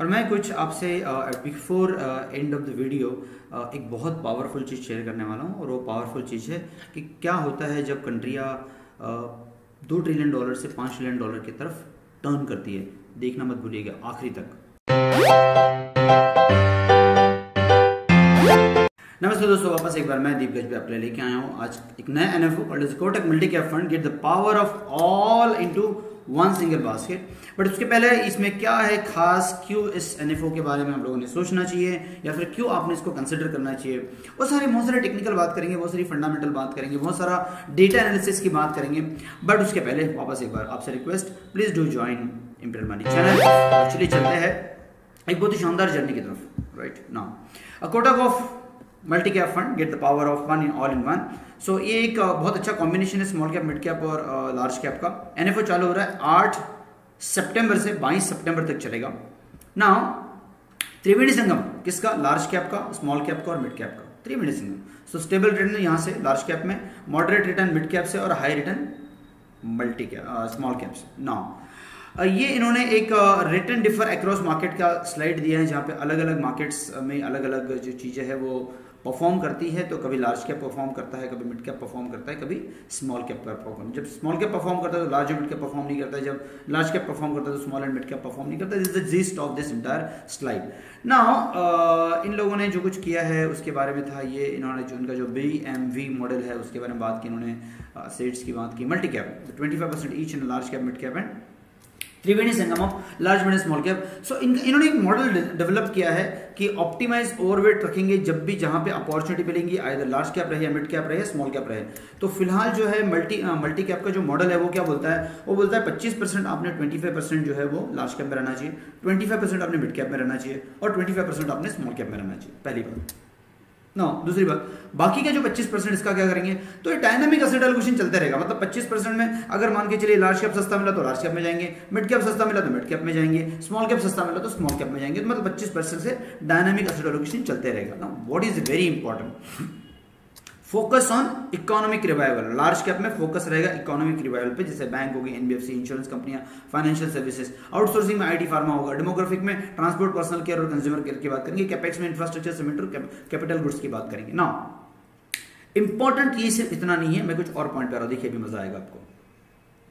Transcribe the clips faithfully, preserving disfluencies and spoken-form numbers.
और मैं कुछ आपसे before end of the video एक बहुत पावरफुल चीज़ शेयर करने वाला हूँ, और वो पावरफुल चीज़ है कि क्या होता है जब कंट्रियाँ uh, दो ट्रिलियन डॉलर से पाँच ट्रिलियन डॉलर की तरफ टर्न करती है। देखना मत भूलिएगा आखिरी तक। नमस्ते दोस्तों, वापस एक बार मैं दीप गज आपके लेके आया हूँ आज एक नया NFO Kotak multi cap fund, get the power of all into one single basket. But उसके पहले इसमें क्या है खास, क्यों इस एनएफओ के बारे में हम लोगों ने सोचना चाहिए या फिर क्यों आपने इसको कंसिडर करना चाहिए, वो सारे बहुत सारे टेक्निकल बात करेंगे, बहुत सारी फंडामेंटल बात करेंगे, बहुत सारा डेटा एनालिसिस की बात करेंगे। बट उसके पहले वापस एक बार आपसे request, please do join Imperial Money channel. Actually चलते हैं एक बहुत ही शानदार जर्नी की तरफ right now. Kotak of multi cap fund, get the power of one in all in one. So ये एक बहुत अच्छा कॉम्बिनेशन है स्मॉल कैप, मिड कैप और लार्ज कैप का। एनएफओ चालू हो रहा है आठ सितंबर से बाईस सितंबर तक चलेगा। नाउ त्रिवेणी संगम किसका, लार्ज कैप का, स्मॉल कैप का और मिड कैप का, त्रिवेणी संगम। सो स्टेबल रिटर्न यहाँ से लार्ज कैप में, मॉडरेट रिटर्न मिड कैप से और high return multi cap small cap से। नाउ ये इन्होंने एक रिटर्न डिफर अक्रॉस मार्केट का स्लाइड दिया है, जहाँ पे अलग अलग मार्केट्स में अलग अलग जो चीज़ें हैं वो परफॉर्म करती है। तो कभी लार्ज कैप परफॉर्म करता है, कभी मिड कैप परफॉर्म करता है, कभी स्मॉल कैप परफॉर्म। जब स्मॉल कैप परफॉर्म करता है तो लार्ज और मिड कैप परफॉर्म नहीं करता है, जब लार्ज कैप परफॉर्म करता है तो small and mid cap perform नहीं करता। This is the gist of this entire slide. Now इन लोगों ने जो कुछ किया है उसके बारे में था ये, इन्होंने जो उनका जो बी एम वी मॉडल है उसके बारे में बात की, इन्होंने सेट्स की बात की। Multi cap twenty five percent each in large cap, mid cap and Triveni Sangam of large mid small cap. So इन इन्होंने एक मॉडल डेवलप किया है कि ऑप्टिमाइज ओवरवेट रखेंगे जब भी जहाँ पे अपॉर्चुनिटी मिलेंगी, आइदर लार्ज कैप रहे या मिड कैप रहे या स्मॉल कैप रहे। तो फिलहाल जो है मल्टी मल्टी कैप का जो मॉडल है वो क्या बोलता है, वो बोलता है पच्चीस परसेंट आपने पच्चीस परसेंट जो है वो लार्ज कैप में रहना चाहिए, पच्चीस परसेंट आपने मिड कैप में रहना चाहिए और पच्चीस परसेंट आपने स्मॉल कैप में रहना चाहिए। पहली बात। नो दूसरी बात, बाकी का जो पच्चीस परसेंट इसका क्या करेंगे, तो ये डायनामिक असेट एलोकेशन चलते रहेगा। मतलब पच्चीस परसेंट में अगर मान के चलिए लार्ज कैप सस्ता मिला तो लार्ज कैप में जाएंगे, मिड कैप सस्ता मिला तो मिड कैप में जाएंगे, स्मॉल कैप सस्ता मिला तो स्मॉल कैप में जाएंगे। तो मतलब पच्चीस परसेंट से डायनामिक असेट एलोकेशन चलते रहेगा ना। What is very important, focus on economic revival. Large cap में फोकस रहेगा इकोनॉमिक रिवाइवल पे, जैसे बैंक होगी, एनबीएफसी, इंश्योरेंस कंपनियां, फाइनेंशियल सर्विसेज। आउटसोर्सिंग में आईटी फार्मा होगा। डेमोग्राफिक में ट्रांसपोर्ट, पर्सनल केयर और कंज्यूमर केयर की बात करेंगे। कैपेक्स में इंफ्रास्ट्रक्चर, सीमेंट, कैपिटल गुड्स की बात करेंगे। नाउ इंपॉर्टेंट ये सिर्फ इतना नहीं है, मैं कुछ और पॉइंट पे आ रहा हूं, देखिए भी मजा आएगा आपको।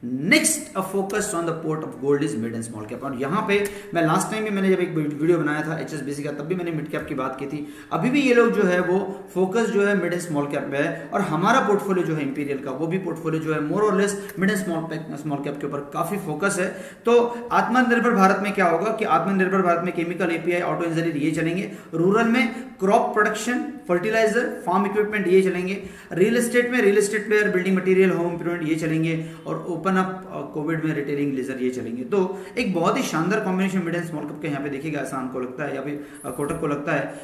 Next a focus on the port of gold is mid and small cap. और यहाँ पे मैं लास्ट टाइम भी मैंने जब एक वीडियो बनाया था एचएसबीसी का, तब भी मैंने मिड कैप की बात की थी। अभी भी ये लोग जो है वो फोकस जो है मिड एंड स्मॉल कैप पे है, और हमारा पोर्टफोलियो जो है इंपीरियल का, वो भी पोर्टफोलियो जो है मोर और less mid and small small cap के ऊपर काफी फोकस है। तो आत्मनिर्भर भारत में क्या होगा कि आत्मनिर्भर भारत में केमिकल, एपीआई, ऑटो इंजीनियर ये चलेंगे, रूरल में crop production, fertiliser, farm equipment ये चलेंगे, रियल एस्टेट में real estate player, building material, home improvement ये चलेंगे, और ओपन अप कोविड में रिटेलिंग, लेजर ये चलेंगे। तो एक बहुत ही शानदार combination mid and small cap का यहाँ पे देखिएगा, ऐसा हमको लगता है या फिर कोटक को लगता है।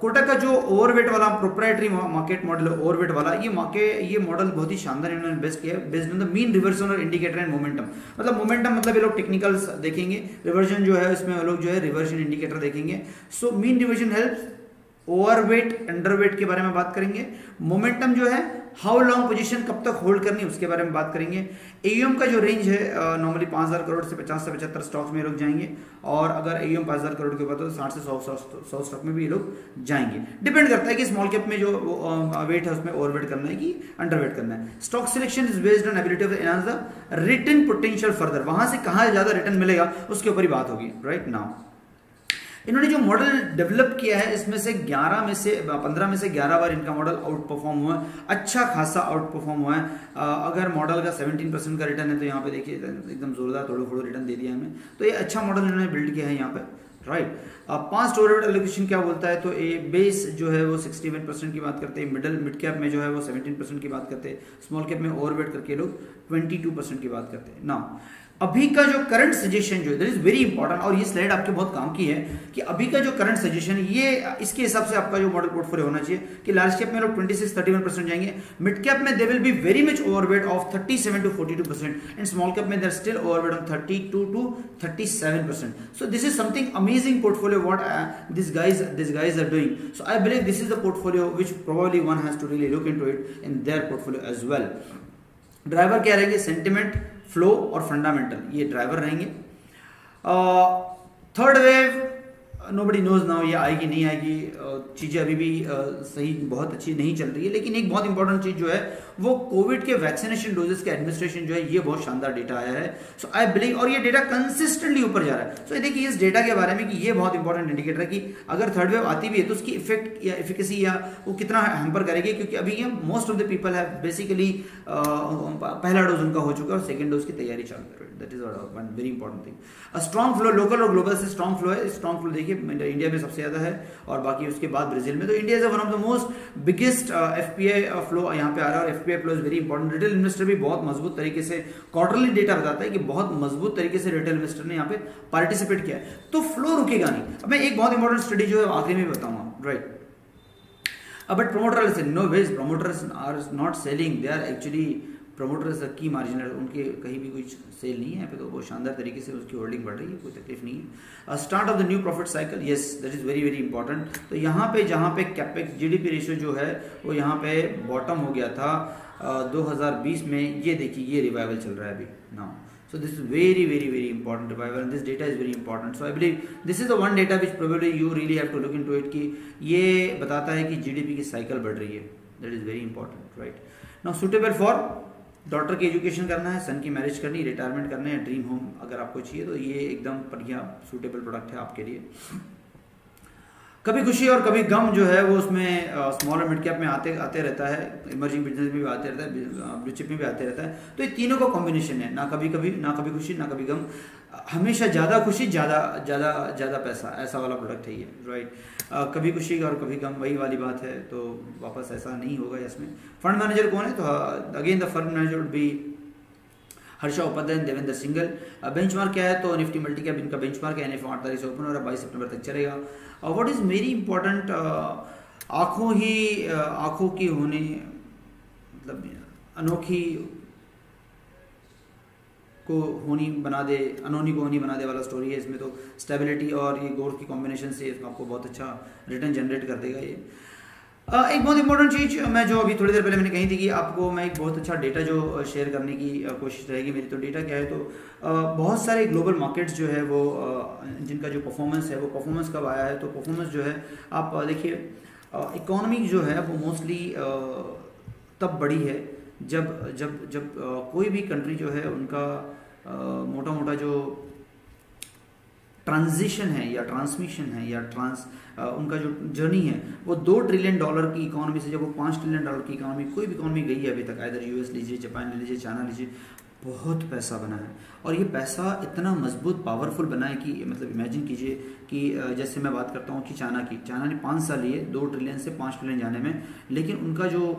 कोटक का जो ओवरवेट वाला प्रोप्राइटरी मार्केट मॉडल है, ओवरवेट वाला ये मार्केट ये मॉडल बहुत ही शानदार इन्होंने बेस्ट किया है, based on the mean, reversion और इंडिकेटर एंड मोमेंटम। मतलब मोमेंटम मतलब ये लोग टेक्निकल्स देखेंगे, रिवर्जन जो है इसमें लोग जो है रिवर्जन इंडिकेटर देखेंगे। So mean reversion help, overweight underweight के बारे में बात करेंगे, मोमेंटम जो है हाउ लॉन्ग पोजीशन कब तक होल्ड करनी है उसके बारे में बात करेंगे। एयूएम का जो रेंज है नॉर्मली पाँच हज़ार करोड़ से पचास से पचहत्तर स्टॉक्स में लोग जाएंगे, और अगर एयूएम पाँच हज़ार करोड़ के ऊपर तो साठ से सौ सौ स्टॉक में भी ये लोग जाएंगे। डिपेंड करता है कि स्मॉल कैप में जो वेट है उसमें ओवरवेट करना है कि अंडरवेट करना है। Stock selection is based on ability of enhance the return potential further, वहाँ से कहाँ ज़्यादा रिटर्न मिलेगा उसके ऊपर ही बात होगी राइट नाउ। इन्होंने जो मॉडल डेवलप किया है इसमें से ग्यारह में से पंद्रह में से ग्यारह बार इनका मॉडल आउट परफॉर्म हुआ है, अच्छा खासा आउट परफॉर्म हुआ है। अगर मॉडल का सत्रह परसेंट का रिटर्न है तो यहाँ पे देखिए एकदम जोरदार थोड़ा थोड़ा रिटर्न दे दिया हमें। तो ये अच्छा मॉडल इन्होंने बिल्ड किया है यहाँ पे right right. Past overweight allocation क्या बोलता है, तो ए बेस जो है वो इकसठ परसेंट की बात करते हैं, मिडल मिड कैप में जो है वो सत्रह परसेंट की बात करते हैं, स्मॉल कैप में ओवरवेट करके लोग बाईस परसेंट की बात करते हैं। नाउ अभी का जो करंट सजेशन जो है दैट इज वेरी इंपॉर्टेंट, और ये स्लाइड आपके बहुत काम की है कि अभी का जो करंट सजेशन ये इसके हिसाब से आपका जो मॉडल पोर्टफोलियो होना चाहिए कि लार्ज कैप में लोग छब्बीस इकतीस परसेंट जाएंगे, मिड कैप में they will be very much overweight of सैंतीस टू बयालीस परसेंट एंड स्मॉल कैप में देयर स्टिल ओवरवेट ऑफ बत्तीस टू सैंतीस percent. So this is something amazing portfolio what uh, these guys these guys are doing. So I believe this is the portfolio which probably one has to really look into it in their portfolio as well. Driver क्या रहेंगे, sentiment, flow और fundamental, ये driver रहेंगे। uh, third wave nobody knows now ये आएगी नहीं आएगी, चीज़ें अभी भी सही बहुत अच्छी नहीं चल रही है। लेकिन एक बहुत इंपॉर्टेंट चीज़ जो है वो कोविड के वैक्सीनेशन डोजेस के एडमिनिस्ट्रेशन जो है ये बहुत शानदार डेटा आया है। सो आई बिलीव, और ये डेटा कंसिस्टेंटली ऊपर जा रहा है। सो so, देखिए इस डेटा के बारे में कि ये बहुत इंपॉर्टेंट इंडिकेटर है कि अगर थर्ड वेव आती भी है तो उसकी इफेक्ट या एफिकेसी या वो कितना हैम्पर करेगी, क्योंकि अभी ये मोस्ट ऑफ द पीपल है बेसिकली पहला डोज उनका हो चुका है और सेकेंड डोज की तैयारी चालू है। That is one very important thing. Strong flow local और ग्लोबल से स्ट्रॉन्ग फ्लो है। स्ट्रॉन्ग फ्लो देखिए इंडिया में सबसे ज्यादा है और बाकी उसके बाद ब्राजील में। तो India is one of the most biggest FPI flow यहाँ पे आ रहा है और FPI flow is very important. Retail investor भी बहुत मजबूत तरीके से क्वार्टरली डेटा बताता है कि बहुत मजबूत तरीके से रिटेल इन्वेस्टर ने यहाँ पे पार्टिसिपेट किया है, तो फ्लो रुकेगा नहीं। अब मैं एक बहुत इंपॉर्टेंट स्टडी जो है आखिरी में बताऊंगा, right. But promoters no ways, promoters are not selling, they are actually promoters की मार्जिनल, उनके कहीं भी कुछ सेल नहीं है यहाँ पे, तो बहुत शानदार तरीके से उसकी होल्डिंग बढ़ रही है, कोई तकलीफ नहीं है। Start of the new profit cycle, yes that is very very important. तो यहाँ पे जहाँ पे कैपेक्स जीडीपी रेशियो जो है वो यहाँ पे बॉटम हो गया था दो हज़ार बीस में, ये देखिए ये रिवाइवल चल रहा है अभी now. So this is very very very important revival and this data is very important. So I believe this is the one data which probably you really have to look into it कि ये बताता है कि GDP की cycle बढ़ रही है। That is very important, right? Now suitable for daughter की एजुकेशन करना है, सन की मैरिज करनी, रिटायरमेंट करना है, ड्रीम होम अगर आपको चाहिए तो ये एकदम बढ़िया सूटेबल प्रोडक्ट है आपके लिए। कभी खुशी और कभी गम जो है वो उसमें स्मॉल और मिड कैप में आते आते रहता है, इमर्जिंग बिजनेस में भी आते रहता है, ब्लू चिप में भी आते रहता है। तो ये तीनों का कॉम्बिनेशन है ना, कभी कभी ना कभी खुशी ना कभी गम, हमेशा ज़्यादा खुशी ज़्यादा ज़्यादा ज़्यादा पैसा, ऐसा वाला प्रोडक्ट है ये, राइट। कभी खुशी और कभी गम वही वाली बात है, तो वापस ऐसा नहीं होगा इसमें। फंड मैनेजर कौन है? तो again the fund manager would be Harsha Upadhyay, Devendra Singhal. Benchmark क्या है? तो निफ्टी मल्टी कैप इनका बेंचमार्क है, एन एफ अड़तालीस से ओपन हो रहा है, बाईस सितंबर तक चलेगा। और व्हाट इज वेरी इंपॉर्टेंट, आँखों ही आँखों की होने मतलब अनोखी को होनी बना दे अनोनी को होनी बना दे वाला स्टोरी है इसमें। तो स्टेबिलिटी और ये ग्रोथ की कॉम्बिनेशन से आपको बहुत अच्छा रिटर्न जनरेट कर देगा ये। Uh, एक बहुत इंपॉर्टेंट चीज़ मैं जो अभी थोड़ी देर पहले मैंने कही थी कि आपको मैं एक बहुत अच्छा डेटा जो शेयर करने की कोशिश रहेगी मेरी, तो डेटा क्या है तो uh, बहुत सारे ग्लोबल मार्केट्स जो है वो uh, जिनका जो परफॉर्मेंस है वो परफॉर्मेंस कब आया है, तो परफॉर्मेंस जो है आप देखिए इकोनॉमी uh, जो है वो मोस्टली uh, तब बढ़ी है जब जब जब uh, कोई भी कंट्री जो है उनका uh, मोटा मोटा जो ट्रांजिशन है या ट्रांसमिशन है या ट्रांस आ, उनका जो जर्नी है वो दो ट्रिलियन डॉलर की इकोनॉमी से जब वो पाँच ट्रिलियन डॉलर की इकोनॉमी कोई भी इकोनॉमी गई है अभी तक, आइधर यूएस लीजिए, जापान ले लीजिए, चाइना लीजिए, बहुत पैसा बना है। और ये पैसा इतना मजबूत पावरफुल बना है कि मतलब इमेजिन कीजिए कि जैसे मैं बात करता हूँ कि चाइना की, चाइना ने पाँच साल लिए दो ट्रिलियन से पाँच ट्रिलियन जाने में, लेकिन उनका जो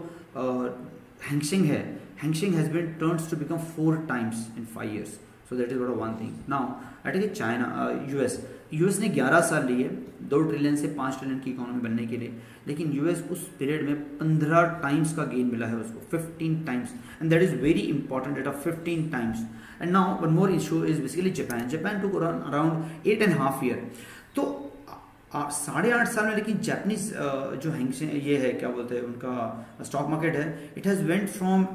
हैंगशिंग है Hang Seng has been turns to become four times in five years. So that is what one thing. Now eight is China, US US ने ग्यारह साल लिए दो ट्रिलियन से पाँच ट्रिलियन की इकोनॉमी बनने के लिए, लेकिन यूएस उस पीरियड में पंद्रह टाइम्स का गेन मिला है उसको, fifteen times, and that is very important data, fifteen times. And now one more issue is basically Japan, Japan to around eight and half year, तो साढ़े आठ साल में, लेकिन जापानीज जो हैंगशिंग ये है क्या बोलते हैं उनका स्टॉक मार्केट है, it has went from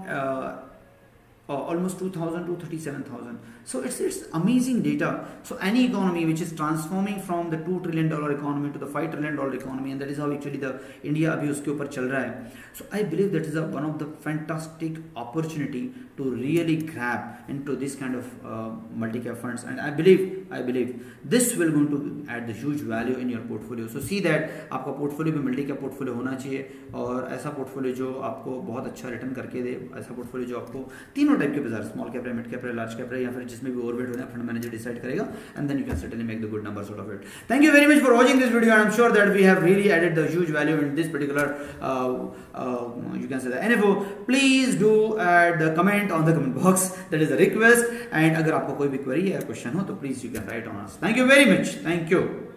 almost two thousand to thirty seven thousand. So it's it's amazing data. So any economy which is transforming from the two trillion dollar economy to the five trillion dollar economy, and that is how actually the India अभी उसके ऊपर चल रहा है। So I believe that is a one of the fantastic opportunity to really grab into this kind of multi cap funds, and I believe I believe this will going to add the huge value in your portfolio. So see that आपका portfolio भी multi cap portfolio होना चाहिए, और ऐसा portfolio जो आपको बहुत अच्छा रिटर्न करके दे, ऐसा पोर्टफोलियो जो आपको तीनों टाइप के बाजार, स्मॉल कैप रहे, मिड कैप रहे, लार्ज कैप रहे, या फिर जिसमें भी ओवरवेट होना है फंड मैनेजर डिसाइड करेगा, and then you can certainly make the good numbers out of it. Thank you very much for watching this video, I am sure that we have really added the huge value in this particular you can say the NFO. Please do add the comment on the comment box, that is a request, and अगर आपको कोई भी query या question हो तो please you can write on us. Thank you very much, thank you.